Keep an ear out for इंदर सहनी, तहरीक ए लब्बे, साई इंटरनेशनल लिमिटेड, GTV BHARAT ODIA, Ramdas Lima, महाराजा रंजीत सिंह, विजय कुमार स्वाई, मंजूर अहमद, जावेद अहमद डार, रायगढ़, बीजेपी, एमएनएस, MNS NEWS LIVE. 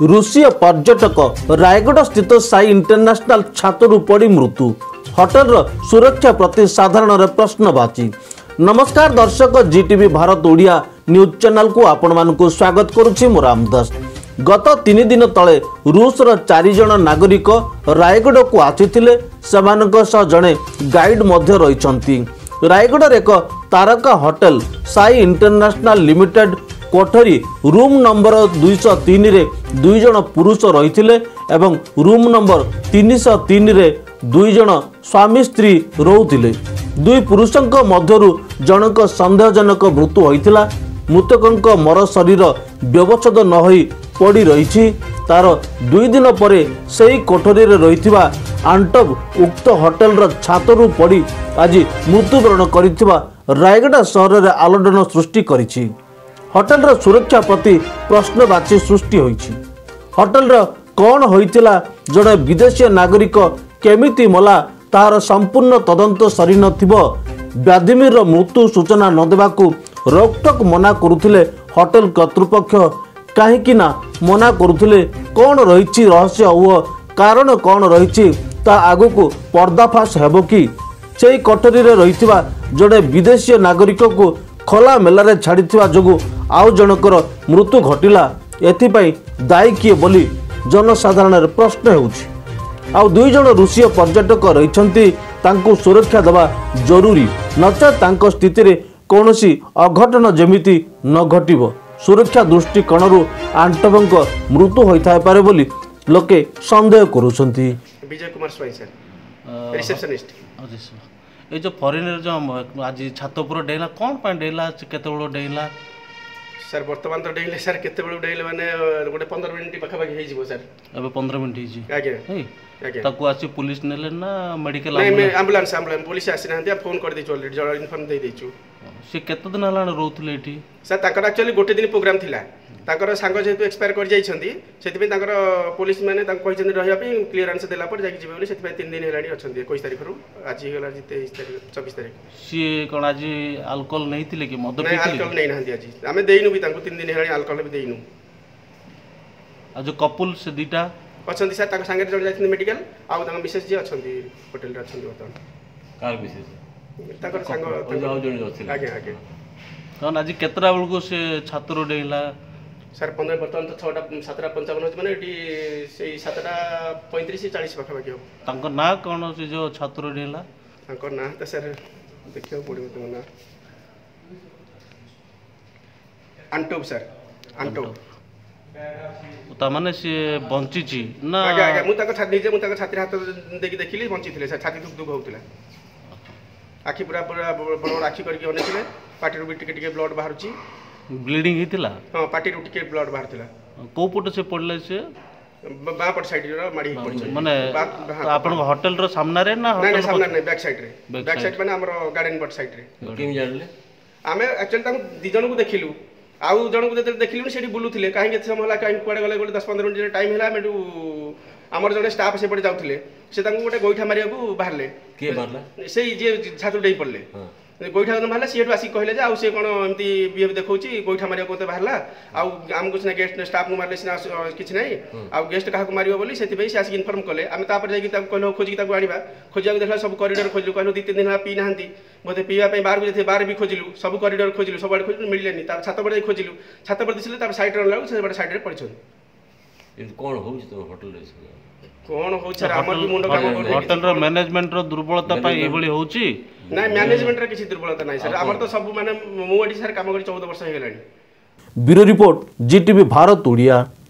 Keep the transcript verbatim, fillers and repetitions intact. रूसीय पर्यटक रायगढ़ स्थित साई इंटरनेशनल छात्रु पड़ी मृत्यु, होटेल सुरक्षा प्रति साधारण प्रश्नवाची। नमस्कार दर्शक, जीटीवी भारत ओडिया न्यूज चैनल को आपण मानकु स्वागत करुछि। मो रामदास गत तीन दिन तले रूस रो चारि जण नागरिक रायगढ़ को आसीथिले। सेमानक सह जणे गाइड मध्ये रहिछंती। रायगढ़ एक तारका होटेल साई इंटरनेशनल लिमिटेड कोठरी रूम नंबर दो सौ तीन रे दुई जण पुरुष रहिथिले एवं रूम नंबर तीन सौ तीन रे दुई जण स्वामी स्त्री रहुथिले। दुई पुरुषक मध्यरु जनक संदेहजनक मृत्यु होइथिला। मृतकक मर शरीर व्यवस्थित न होई पड़ी रहिछि। तार दुई दिन परे सेही कोठरी रे रहिथिबा आंटब उक्त होटेल रा छातरु पड़ी आज मृत्युवरण करिथिबा रायगढ़ शहर रे आलोड़न सृष्टि करिछि। होटेल रा सुरक्षा प्रति प्रश्नवाची सृष्टि होइछि। होटेल रा कौन होइतिला, जड़े विदेशी नागरिक केमिति मला तार संपूर्ण तदंत सरी नथिबो। व्लादिमीर रो मृत्यु सूचना न देबाकू रोकटोक मना करुथिले होटेल कर्तृपक्ष। काहेकि ना मना करुथिले। कौन रहिछि रहस्य ओ कारण कौन रहिछि ता आगुकू पर्दाफाश हेबो कि? सेही कोठरी रे रहिथिबा जड़े विदेशी नागरिक को खोला मेलारे छाड़िथिबा जोगु आउ जनकर मृत्यु घटिला। एथिपाई दायी किए बोली जनसाधारण प्रश्न हेउछि। आउ दुई जण रूसीय पर्यटक रहिछंती, तांकु सुरक्षा देवा जरूरी, नचा तांको स्थिति रे कोनोसी अघटन जेमिति न घटिबो। सुरक्षा दृष्टिकोणरु आंटवंक मृत्यु होइथाय पारे बोली लोके संदेह करूछंती। विजय कुमार स्वाई sir receptionist. ये जो फॉरेनर जो आज छातपुर डेला कौन पे डेला केतबेलो डेला सर? वर्तमान तो डेले सर केतबेलो डेले माने गोटे पंद्रह मिनट पाखा पाखी हेजिबो सर। अब पंद्रह मिनट हेजि आगे ताकू आसी पुलिस नेले ना मेडिकल? नहीं, एम्बुलेंस एम्बुलेंस पुलिस आसी ना। हम फोन कर दे छु ऑलरेडी, जड इन्फॉर्म दे दे छु। से केतो दिन हला रोथले एठी सर? ताकर एक्चुअली गोटे दिन प्रोग्राम थिला। ताकर सांग जेतु एक्सपायर कर जाई छंदी, सेति पे ताकर पुलिस माने ताक कहि छंदी रहिया पे क्लियरेंस देला पर जाकी जिबे बोली। सेति पे तीन दिन हेलाडी अछंदी। इक्कीस तारिख रु आज हेला तेईस तारिख चौबीस तारिख। सी कोन आज अल्कोहल नै थिले कि मद पिथिले? नै, अल्कोहल नै नहंदी। आज हमें देइनु भी ताक तीन दिन हेलाडी अल्कोहल भी देइनु। आ जो कपल से दीटा अछंदी सर, ताक संगे जड जाई छंदी मेडिकल। आ ताक मिसेस जे अछंदी होटल रे अछंदी। बताओ कार मिसेस ताकर संग जाओ जड जाथिले आगे आगे कोन आज केतरा बेल को से छात्र डेला सर? पंद्रह बर्तमान तो छटा सतटा पंचावन हो माने ये सतटा पैंतीस चालीस पाखापाखी हो। ना कौन से जो छात्र डेला ना तो सर देखा पड़ो तुम ना आंटोब सर आंटोब माने सी बंची ना? निजे मुझे छात्र हाथ देखिए देखिली बंची सर। छाती दुख दुख होता आखि पूरा पूरा बड़ बड़ आखि करके पार्टी भी टिके टिके ब्लड बाहर ब्लीडिंग हितला। हां, पार्टी रो टिके ब्लड बाहर थिला। को पट से पडले से बा पट साइड रो माडी पडछ माने आपन होटल रो सामना रे ना? होटल सामना नै, बैक साइड रे। बैक साइड माने हमरो गार्डन पट साइड रे। केम जानले आमे एक्चुअली ता दि जण को देखिलु। आउ जण को जते देखिलु सेठी बुलु थिले। काहे के समय होला काहे कोडे गले दस पंद्रह मिनिट टाइम होला। मेडू हमर जने स्टाफ से पड जाउथिले। से तांको गोटे गोइठा मारिया को बाहरले। के बाहरला? सेई जे छात्र देई पडले। हां, गोईठा न बाहर सीएट आसिक कहले जे आउ से कोन एमती बिहेव देखौची गोईठा मारिया कोते बाहरला। आउ आम कुछ ना गेस्ट स्टाफ को मारले सिना किछ नै। आउ गेस्ट काहा को मारियो बोली सेति बे से आसिक इन्फॉर्म करले। आमे तापर जाई कि ताको कहलो खोजी कि ताको आनिबा। खोजिया को देखला सब कॉरिडोर खोजिलु। कहलो दो तीन दिन ना पी नाहंती बोते पीवा पे बाहर को जेथे बाहर भी खोजिलु। सब कॉरिडोर खोजिलु, सब आड़ खोजिलु मिलले नि। तार छात पर जाई खोजिलु। छात पर दिसले तार साइड रे लागु। से बड साइड रे पड़छन। इन कोन होउ तो होटल रे कोन होउ सर? हमर भी मुंडो काम कर होटल रो मैनेजमेंट रो दुर्बलता पई ए भली होउची ना? मैनेजमेंट रे किसी दुर्बलता नाही सर। हमर तो सब माने मु एडी सर काम करी चौदह वर्ष हे गेलानी। Bureau report, Zee TV Bharat Odia.